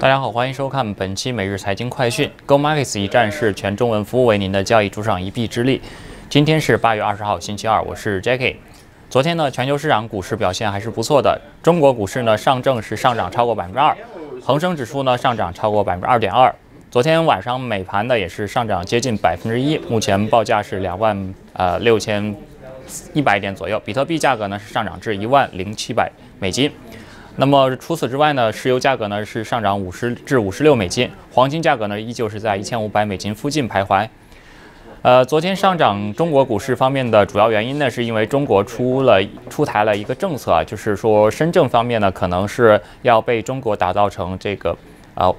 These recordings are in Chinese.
大家好，欢迎收看本期每日财经快讯。GoMarkets 一站式全中文服务为您的交易主场一臂之力。今天是8月20号，星期二，我是 Jackie。昨天呢，全球市场股市表现还是不错的。中国股市呢，上证是上涨超过 2%， 恒生指数呢上涨超过 2.2%。昨天晚上美盘呢也是上涨接近 1%， 目前报价是26100点左右。比特币价格呢是上涨至10700美金。那么除此之外呢，石油价格呢是上涨50至56美金，黄金价格呢依旧是在1500美金附近徘徊。昨天上涨中国股市方面的主要原因呢，是因为中国出台了一个政策啊，就是说深圳方面呢可能是要被中国打造成这个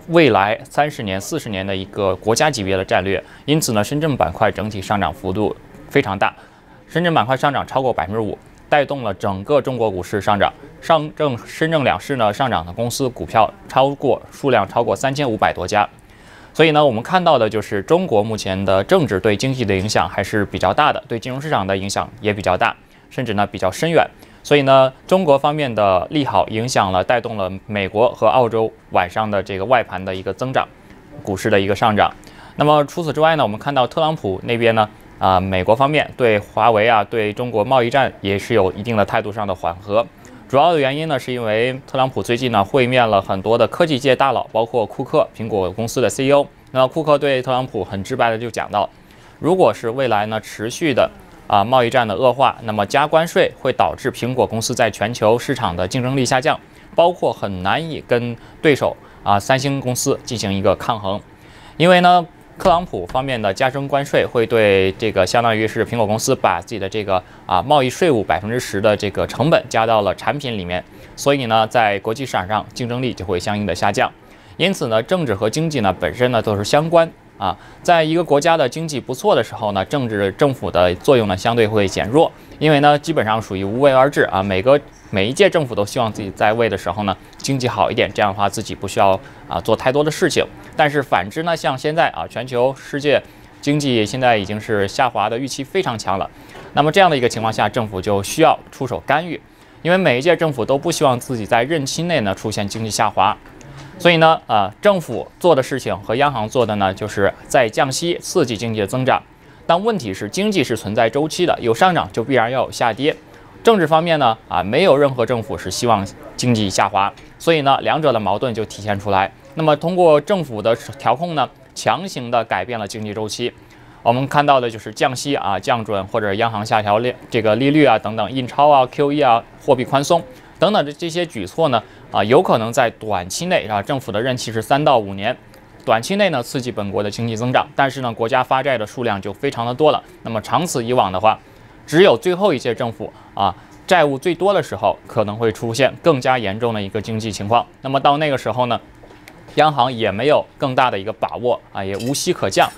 未来30年、40年的一个国家级别的战略，因此呢，深圳板块整体上涨幅度非常大，深圳板块上涨超过 5%。带动了整个中国股市上涨，深圳两市呢上涨的公司股票数量超过3500多家，所以呢，我们看到的就是中国目前的政治对经济的影响还是比较大的，对金融市场的影响也比较大，甚至呢比较深远。所以呢，中国方面的利好带动了美国和澳洲晚上的这个外盘的一个增长，股市的一个上涨。那么除此之外呢，我们看到特朗普那边呢。美国方面对华为对中国贸易战也是有一定的态度上的缓和。主要的原因呢，是因为特朗普最近呢会面了很多的科技界大佬，包括库克，苹果公司的 CEO。那库克对特朗普很直白的就讲到，如果是未来呢持续的贸易战的恶化，那么加关税会导致苹果公司在全球市场的竞争力下降，包括很难以跟对手三星公司进行一个抗衡，因为呢。特朗普方面的加征关税会对这个相当于是苹果公司把自己的这个贸易税务10%的这个成本加到了产品里面，所以呢，在国际市场上竞争力就会相应的下降。因此呢，政治和经济呢本身呢都是相关啊。在一个国家的经济不错的时候呢，政府的作用呢相对会减弱，因为呢基本上属于无为而治啊。每一届政府都希望自己在位的时候呢经济好一点，这样的话自己不需要做太多的事情。但是反之呢，像现在全球世界经济现在已经是下滑的预期非常强了。那么这样的一个情况下，政府就需要出手干预，因为每一届政府都不希望自己在任期内呢出现经济下滑。所以呢，政府做的事情和央行做的呢，就是在降息刺激经济的增长。但问题是，经济是存在周期的，有上涨就必然要有下跌。政治方面呢，没有任何政府是希望经济下滑，所以呢，两者的矛盾就体现出来。那么通过政府的调控呢，强行的改变了经济周期。我们看到的就是降息降准，或者央行下调这个利率等等，印钞QE货币宽松等等的这些举措呢，有可能在短期内政府的任期是3到5年，短期内呢刺激本国的经济增长，但是呢，国家发债的数量就非常的多了。那么长此以往的话，只有最后一届政府债务最多的时候，可能会出现更加严重的一个经济情况。那么到那个时候呢，央行也没有更大的一个把握也无息可降。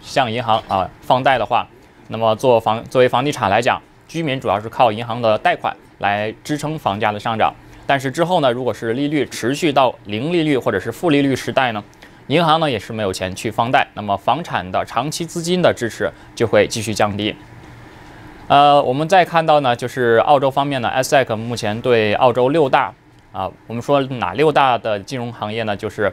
像银行放贷的话，那么作为房地产来讲，居民主要是靠银行的贷款来支撑房价的上涨。但是之后呢，如果是利率持续到零利率或者是负利率时代呢，银行呢也是没有钱去放贷，那么房产的长期资金的支持就会继续降低。我们再看到呢，就是澳洲方面呢 ，ASIC 目前对澳洲6大我们说哪6大的金融行业呢？就是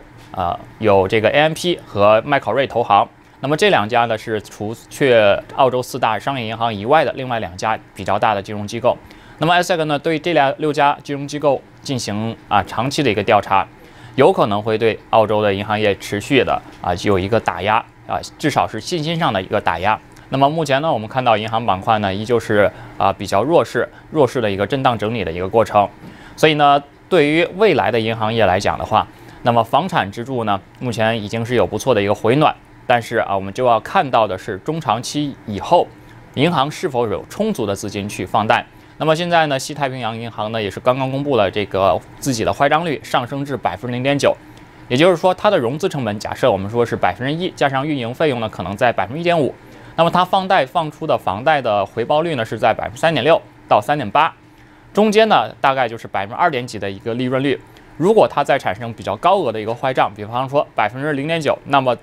有这个 AMP 和麦考瑞投行。那么这2家呢是除却澳洲4大商业银行以外的另外2家比较大的金融机构。那么 ASIC 呢对这6家金融机构进行长期的一个调查，有可能会对澳洲的银行业持续的有一个打压至少是信心上的一个打压。那么目前呢，我们看到银行板块呢依旧是比较弱势的一个震荡整理的一个过程。所以呢，对于未来的银行业来讲的话，那么房产支柱呢目前已经是有不错的一个回暖，但是我们就要看到的是中长期以后银行是否有充足的资金去放贷。那么现在呢，西太平洋银行呢也是刚刚公布了这个自己的坏账率上升至 0.9%， 也就是说它的融资成本假设我们说是 1% 加上运营费用呢可能在 1.5%，那么它放出的房贷的回报率呢是在 3.6% 到 3.8%， 中间呢大概就是2%几的一个利润率。如果它再产生比较高额的一个坏账，比方说 0.9%， 那么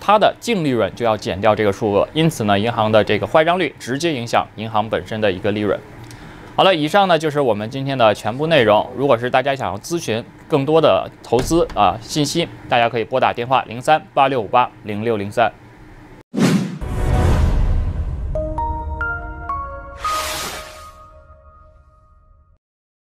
它的净利润就要减掉这个数额，因此呢，银行的这个坏账率直接影响银行本身的一个利润。好了，以上呢就是我们今天的全部内容。如果是大家想要咨询更多的投资信息，大家可以拨打电话03-8658-0603。